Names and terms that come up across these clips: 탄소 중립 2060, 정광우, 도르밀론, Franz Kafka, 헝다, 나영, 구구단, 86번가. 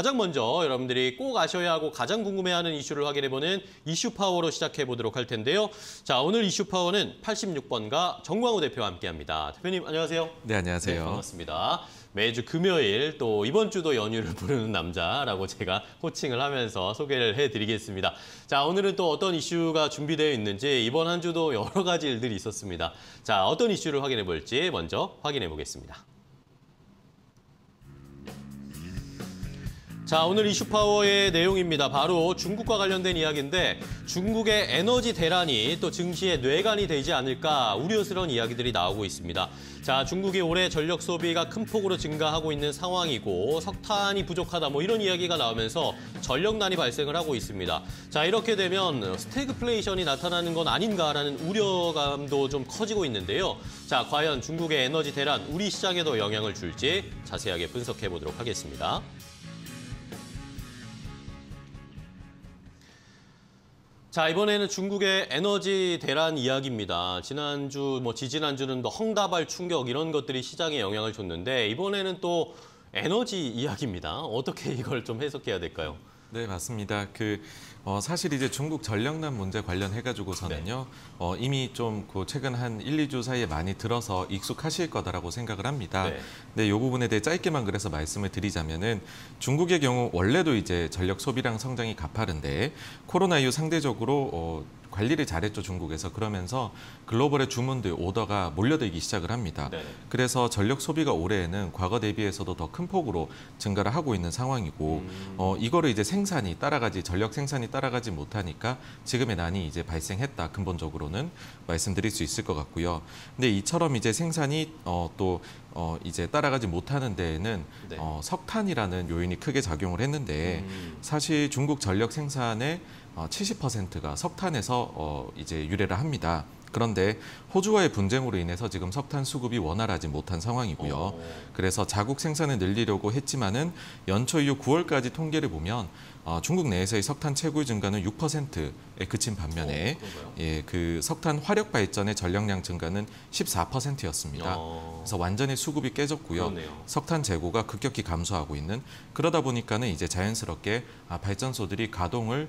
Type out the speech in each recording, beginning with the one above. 가장 먼저 여러분들이 꼭 아셔야 하고 가장 궁금해하는 이슈를 확인해보는 이슈 파워로 시작해보도록 할 텐데요. 자, 오늘 이슈 파워는 86번가 정광우 대표와 함께합니다. 대표님, 안녕하세요. 네, 안녕하세요. 네, 반갑습니다. 매주 금요일 또 이번 주도 연휴를 부르는 남자라고 제가 호칭을 하면서 소개를 해드리겠습니다. 자, 오늘은 또 어떤 이슈가 준비되어 있는지 이번 한 주도 여러 가지 일들이 있었습니다. 자, 어떤 이슈를 확인해볼지 먼저 확인해보겠습니다. 자, 오늘 이슈파워의 내용입니다. 바로 중국과 관련된 이야기인데 중국의 에너지 대란이 또 증시의 뇌관이 되지 않을까 우려스러운 이야기들이 나오고 있습니다. 자, 중국이 올해 전력 소비가 큰 폭으로 증가하고 있는 상황이고 석탄이 부족하다 뭐 이런 이야기가 나오면서 전력난이 발생을 하고 있습니다. 자, 이렇게 되면 스태그플레이션이 나타나는 건 아닌가라는 우려감도 좀 커지고 있는데요. 자, 과연 중국의 에너지 대란 우리 시장에도 영향을 줄지 자세하게 분석해 보도록 하겠습니다. 자, 이번에는 중국의 에너지 대란 이야기입니다. 지난주, 지지난주는 헝다발 충격 이런 것들이 시장에 영향을 줬는데 이번에는 또 에너지 이야기입니다. 어떻게 이걸 좀 해석해야 될까요? 네, 맞습니다. 사실 이제 중국 전력난 문제 관련해가지고서는요, 네. 이미 좀 최근 한 1, 2주 사이에 많이 들어서 익숙하실 거다라고 생각을 합니다. 네. 근데 요 부분에 대해 짧게만 그래서 말씀을 드리자면은 중국의 경우 원래도 이제 전력 소비량 성장이 가파른데 코로나 이후 상대적으로 관리를 잘했죠, 중국에서. 그러면서 글로벌의 주문들, 오더가 몰려들기 시작을 합니다. 네네. 그래서 전력 소비가 올해에는 과거 대비해서도 더 큰 폭으로 증가를 하고 있는 상황이고 이거를 이제 전력 생산이 따라가지 못하니까 지금의 난이 이제 발생했다, 근본적으로는 말씀드릴 수 있을 것 같고요. 근데 이처럼 이제 생산이 이제 따라가지 못하는 데에는 네. 석탄이라는 요인이 크게 작용을 했는데 사실 중국 전력 생산의 70%가 석탄에서 이제 유래를 합니다. 그런데 호주와의 분쟁으로 인해서 지금 석탄 수급이 원활하지 못한 상황이고요. 그래서 자국 생산을 늘리려고 했지만은 연초 이후 9월까지 통계를 보면 중국 내에서의 석탄 채굴 증가는 6%에 그친 반면에 석탄 화력 발전의 전력량 증가는 14%였습니다. 그래서 완전히 수급이 깨졌고요. 그러네요. 석탄 재고가 급격히 감소하고 있는. 그러다 보니까는 이제 자연스럽게 발전소들이 가동을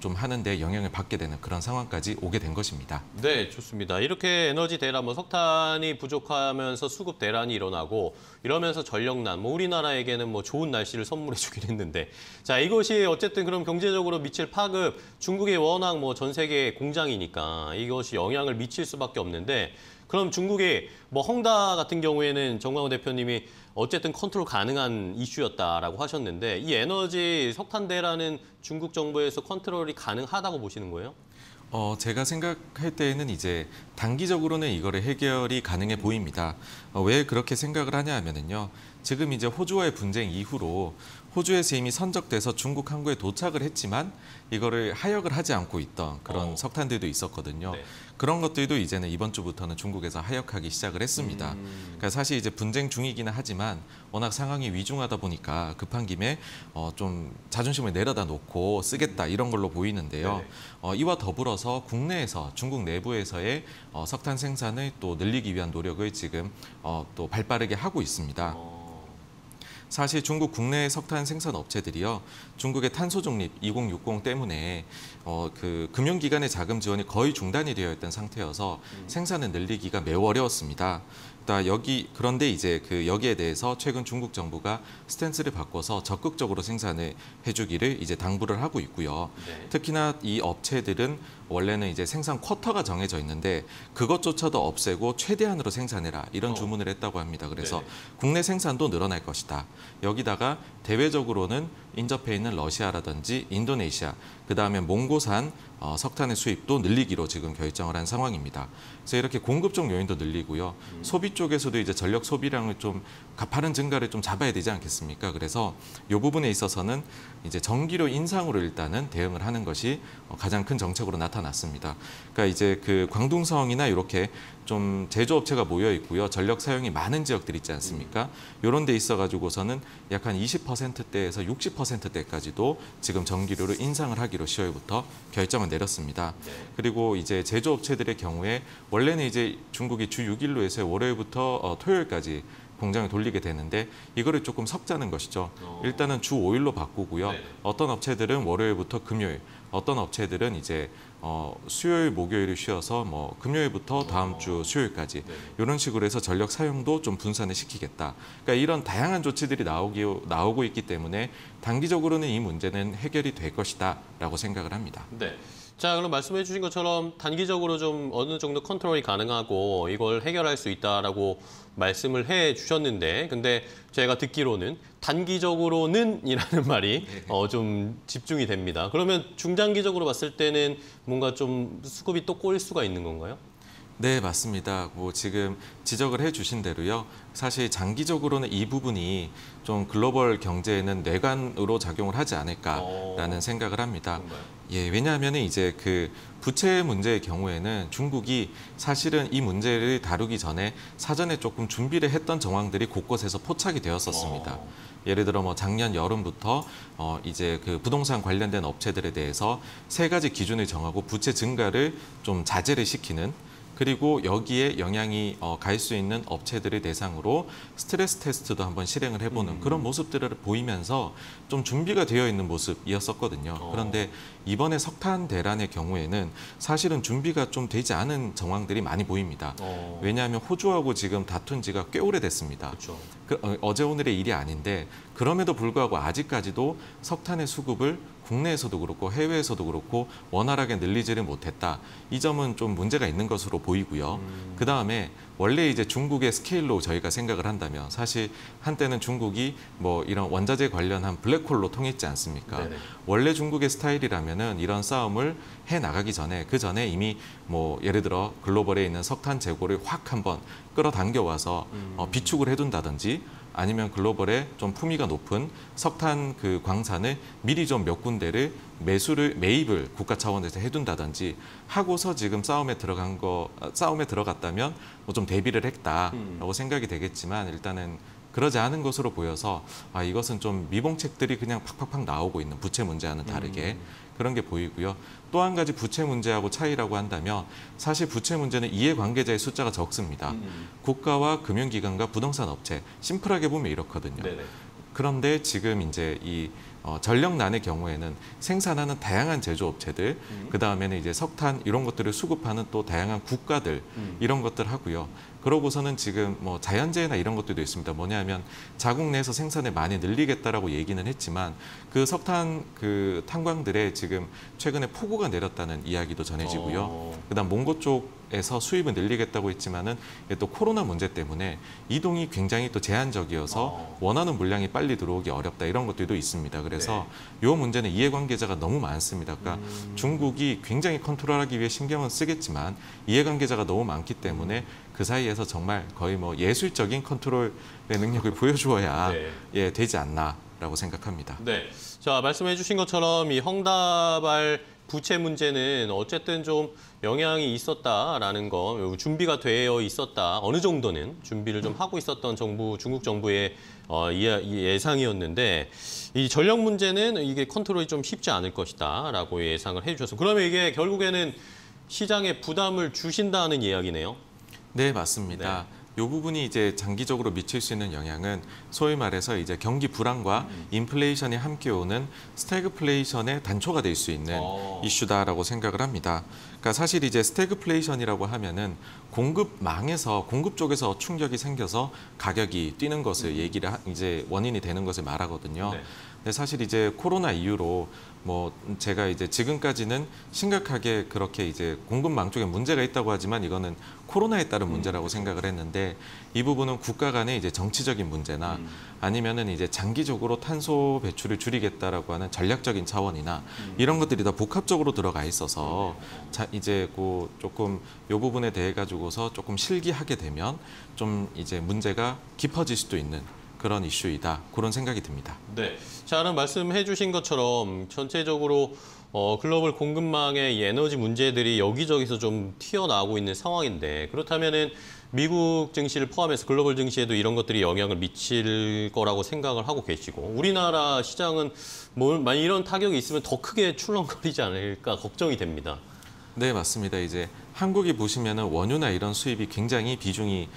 좀 하는데 영향을 받게 되는 그런 상황까지 오게 된 것입니다. 네, 좋습니다. 이렇게 에너지 대란, 석탄이 부족하면서 수급 대란이 일어나고 이러면서 전력난, 우리나라에게는 좋은 날씨를 선물해주긴 했는데 자, 이것이 어쨌든 그럼 경제적으로 미칠 파급, 중국이 워낙 전 세계 공장이니까 이것이 영향을 미칠 수밖에 없는데 그럼 중국의 헝다 같은 경우에는 정광우 대표님이 어쨌든 컨트롤 가능한 이슈였다라고 하셨는데 이 에너지 석탄 대란은 중국 정부에서 컨트롤이 가능하다고 보시는 거예요? 제가 생각할 때에는 이제 단기적으로는 이거를 해결이 가능해 보입니다. 왜 그렇게 생각을 하냐 하면은요. 지금 이제 호주와의 분쟁 이후로 호주에서 이미 선적돼서 중국 항구에 도착을 했지만 이거를 하역을 하지 않고 있던 그런 석탄들도 있었거든요. 네. 그런 것들도 이제는 이번 주부터는 중국에서 하역하기 시작을 했습니다. 그러니까 사실 이제 분쟁 중이기는 하지만 워낙 상황이 위중하다 보니까 급한 김에 좀 자존심을 내려다 놓고 쓰겠다 이런 걸로 보이는데요. 네. 이와 더불어서 국내에서 중국 내부에서의 석탄 생산을 또 늘리기 위한 노력을 지금 또 발빠르게 하고 있습니다. 사실 중국 국내 석탄 생산 업체들이요. 중국의 탄소 중립 2060 때문에 금융기관의 자금 지원이 거의 중단이 되어 있던 상태여서 생산을 늘리기가 매우 어려웠습니다. 그런데 이제 여기에 대해서 최근 중국 정부가 스탠스를 바꿔서 적극적으로 생산을 해주기를 이제 당부를 하고 있고요. 네. 특히나 이 업체들은 원래는 이제 생산 쿼터가 정해져 있는데 그것조차도 없애고 최대한으로 생산해라 이런 주문을 했다고 합니다. 그래서 네. 국내 생산도 늘어날 것이다. 여기다가 대외적으로는 인접해 있는 러시아라든지 인도네시아, 그다음에 몽고산 석탄의 수입도 늘리기로 지금 결정을 한 상황입니다. 그래서 이렇게 공급 쪽 요인도 늘리고요. 소비 쪽에서도 이제 전력 소비량을 좀 가파른 증가를 좀 잡아야 되지 않겠습니까? 그래서 이 부분에 있어서는 이제 전기료 인상으로 일단은 대응을 하는 것이 가장 큰 정책으로 나타났습니다. 그러니까 이제 광둥성이나 이렇게 좀 제조업체가 모여 있고요. 전력 사용이 많은 지역들 있지 않습니까? 이런 데 있어가지고서는 약 한 20%대에서 60%대까지도 지금 전기료를 인상을 하기로 10월부터 결정을 내렸습니다. 네. 그리고 이제 제조업체들의 경우에 원래는 이제 중국이 주 6일로 해서 월요일부터 토요일까지 공장에 돌리게 되는데 이거를 조금 섞자는 것이죠. 일단은 주 5일로 바꾸고요. 네. 어떤 업체들은 월요일부터 금요일, 어떤 업체들은 이제 수요일, 목요일을 쉬어서 뭐 금요일부터 다음 주 수요일까지 네. 이런 식으로 해서 전력 사용도 좀 분산을 시키겠다. 그러니까 이런 다양한 조치들이 나오고 있기 때문에 단기적으로는 이 문제는 해결이 될 것이다라고 생각을 합니다. 네. 자, 그럼 말씀해 주신 것처럼 단기적으로 좀 어느 정도 컨트롤이 가능하고 이걸 해결할 수 있다라고 말씀을 해 주셨는데, 근데 제가 듣기로는 단기적으로는 이라는 말이 좀 집중이 됩니다. 그러면 중장기적으로 봤을 때는 뭔가 좀 수급이 또 꼬일 수가 있는 건가요? 네, 맞습니다. 뭐 지금 지적을 해 주신 대로요. 사실 장기적으로는 이 부분이 좀 글로벌 경제에는 뇌관으로 작용을 하지 않을까라는 생각을 합니다. 정말. 예, 왜냐하면 이제 그 부채 문제의 경우에는 중국이 사실은 이 문제를 다루기 전에 사전에 조금 준비를 했던 정황들이 곳곳에서 포착이 되었었습니다. 예를 들어 뭐 작년 여름부터 이제 그 부동산 관련된 업체들에 대해서 3가지 기준을 정하고 부채 증가를 좀 자제를 시키는, 그리고 여기에 영향이 갈 수 있는 업체들을 대상으로 스트레스 테스트도 한번 실행을 해보는 그런 모습들을 보이면서 좀 준비가 되어 있는 모습이었었거든요. 그런데 이번에 석탄 대란의 경우에는 사실은 준비가 좀 되지 않은 정황들이 많이 보입니다. 왜냐하면 호주하고 지금 다툰 지가 꽤 오래됐습니다. 그렇죠. 어제 오늘의 일이 아닌데 그럼에도 불구하고 아직까지도 석탄의 수급을 국내에서도 그렇고 해외에서도 그렇고 원활하게 늘리지를 못했다. 이 점은 좀 문제가 있는 것으로 보이고요. 그다음에 원래 이제 중국의 스케일로 저희가 생각을 한다면 사실 한때는 중국이 뭐 이런 원자재 관련한 블랙홀로 통했지 않습니까? 네네. 원래 중국의 스타일이라면은 이런 싸움을 해 나가기 전에 그 전에 이미 뭐 예를 들어 글로벌에 있는 석탄 재고를 확 한번 끌어당겨 와서 비축을 해둔다든지 아니면 글로벌에 좀 품위가 높은 석탄 그 광산을 미리 좀 몇 군데를 매입을 국가 차원에서 해둔다든지 하고서 지금 싸움에 들어갔다면 뭐 좀 대비를 했다라고 생각이 되겠지만 일단은 그러지 않은 것으로 보여서 아, 이것은 좀 미봉책들이 그냥 팍팍팍 나오고 있는 부채 문제와는 다르게 그런 게 보이고요. 또 한 가지 부채 문제하고 차이라고 한다면 사실 부채 문제는 이해관계자의 숫자가 적습니다. 국가와 금융기관과 부동산 업체, 심플하게 보면 이렇거든요. 네네. 그런데 지금 이제 이 전력난의 경우에는 생산하는 다양한 제조업체들, 그다음에는 이제 석탄 이런 것들을 수급하는 또 다양한 국가들, 이런 것들 하고요. 그러고서는 지금 뭐 자연재해나 이런 것들도 있습니다. 뭐냐면 자국 내에서 생산을 많이 늘리겠다라고 얘기는 했지만 그 석탄 그 탄광들에 지금 최근에 폭우가 내렸다는 이야기도 전해지고요. 그다음 몽고 쪽에서 수입을 늘리겠다고 했지만은 또 코로나 문제 때문에 이동이 굉장히 또 제한적이어서 원하는 물량이 빨리 들어오기 어렵다 이런 것들도 있습니다. 그래서 네. 이 문제는 이해관계자가 너무 많습니다. 그러니까 중국이 굉장히 컨트롤하기 위해 신경은 쓰겠지만 이해관계자가 너무 많기 때문에 그 사이에서 정말 거의 뭐 예술적인 컨트롤의 능력을 보여주어야 네. 예, 되지 않나라고 생각합니다. 네, 자 말씀해 주신 것처럼 이 헝다발 부채 문제는 어쨌든 좀 영향이 있었다라는 거, 준비가 되어 있었다, 어느 정도는 준비를 좀 하고 있었던 중국 정부의 예상이었는데 이 전력 문제는 이게 컨트롤이 좀 쉽지 않을 것이다라고 예상을 해주셔서 그러면 이게 결국에는 시장에 부담을 주신다는 이야기네요. 네, 맞습니다. 네. 이 부분이 이제 장기적으로 미칠 수 있는 영향은 소위 말해서 이제 경기 불안과 인플레이션이 함께 오는 스태그플레이션의 단초가 될 수 있는 이슈다라고 생각을 합니다. 그러니까 사실 이제 스태그플레이션이라고 하면은 공급망에서 공급 쪽에서 충격이 생겨서 가격이 뛰는 것을 이제 원인이 되는 것을 말하거든요. 네. 근데 사실 이제 코로나 이후로 뭐 제가 이제 지금까지는 심각하게 그렇게 이제 공급망 쪽에 문제가 있다고 하지만 이거는 코로나에 따른 문제라고 생각을 했는데 이 부분은 국가 간의 이제 정치적인 문제나 아니면은 이제 장기적으로 탄소 배출을 줄이겠다라고 하는 전략적인 차원이나 이런 것들이 다 복합적으로 들어가 있어서 이제 그 조금 요 부분에 대해 가지고서 조금 실기하게 되면 좀 이제 문제가 깊어질 수도 있는 그런 이슈이다. 그런 생각이 듭니다. 네. 자, 그럼 말씀해 주신 것처럼 전체적으로 글로벌 공급망의 이 에너지 문제들이 여기저기서 좀 튀어나오고 있는 상황인데 그렇다면은 미국 증시를 포함해서 글로벌 증시에도 이런 것들이 영향을 미칠 거라고 생각을 하고 계시고 우리나라 시장은 뭐 이런 타격이 있으면 더 크게 출렁거리지 않을까 걱정이 됩니다. 네, 맞습니다. 이제 한국이 보시면은 원유나 이런 수입이 굉장히 비중이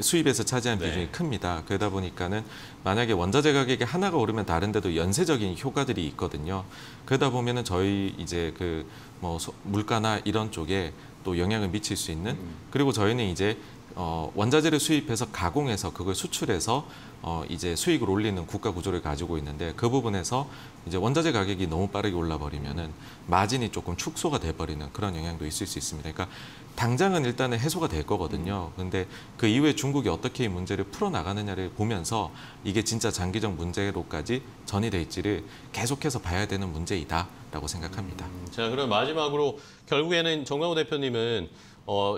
수입에서 차지한 비중이 큽니다. 그러다 보니까는 만약에 원자재 가격이 하나가 오르면 다른데도 연쇄적인 효과들이 있거든요. 그러다 보면은 저희 이제 그 뭐 물가나 이런 쪽에 또 영향을 미칠 수 있는, 그리고 저희는 이제 원자재를 수입해서 가공해서 그걸 수출해서 이제 수익을 올리는 국가 구조를 가지고 있는데, 그 부분에서 이제 원자재 가격이 너무 빠르게 올라버리면은 마진이 조금 축소가 돼버리는 그런 영향도 있을 수 있습니다. 그러니까 당장은 일단은 해소가 될 거거든요. 근데 그 이후에 중국이 어떻게 이 문제를 풀어나가느냐를 보면서 이게 진짜 장기적 문제로까지 전이될지를 계속해서 봐야 되는 문제이다라고 생각합니다. 자, 그럼 마지막으로 결국에는 정광우 대표님은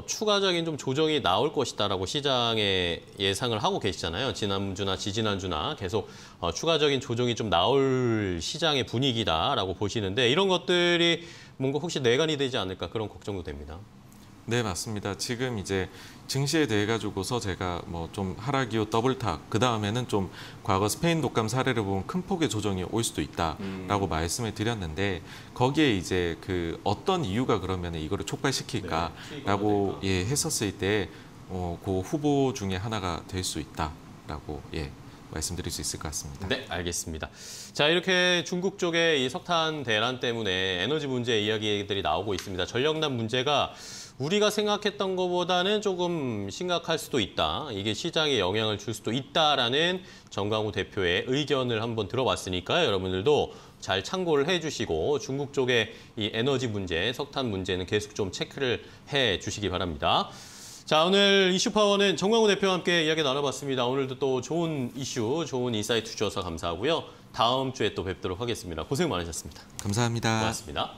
추가적인 좀 조정이 나올 것이다라고 시장에 예상을 하고 계시잖아요. 지난주나 지지난주나 계속 추가적인 조정이 좀 나올 시장의 분위기다라고 보시는데, 이런 것들이 뭔가 혹시 내관이 되지 않을까 그런 걱정도 됩니다. 네, 맞습니다. 지금 이제 증시에 대해 가지고서 제가 뭐 좀 하락 이후 더블탑, 그 다음에는 좀 과거 스페인 독감 사례를 보면 큰 폭의 조정이 올 수도 있다라고 말씀을 드렸는데, 거기에 이제 그 어떤 이유가 그러면 이거를 촉발시킬까라고 했었을 때 그 후보 중에 하나가 될 수 있다라고 말씀드릴 수 있을 것 같습니다. 네, 알겠습니다. 자, 이렇게 중국 쪽의 이 석탄 대란 때문에 에너지 문제 이야기들이 나오고 있습니다. 전력난 문제가 우리가 생각했던 것보다는 조금 심각할 수도 있다. 이게 시장에 영향을 줄 수도 있다라는 정광우 대표의 의견을 한번 들어봤으니까요. 여러분들도 잘 참고를 해주시고 중국 쪽의 이 에너지 문제, 석탄 문제는 계속 좀 체크를 해주시기 바랍니다. 자, 오늘 이슈파워는 정광우 대표와 함께 이야기 나눠봤습니다. 오늘도 또 좋은 이슈, 좋은 인사이트 주셔서 감사하고요. 다음 주에 또 뵙도록 하겠습니다. 고생 많으셨습니다. 감사합니다. 고맙습니다.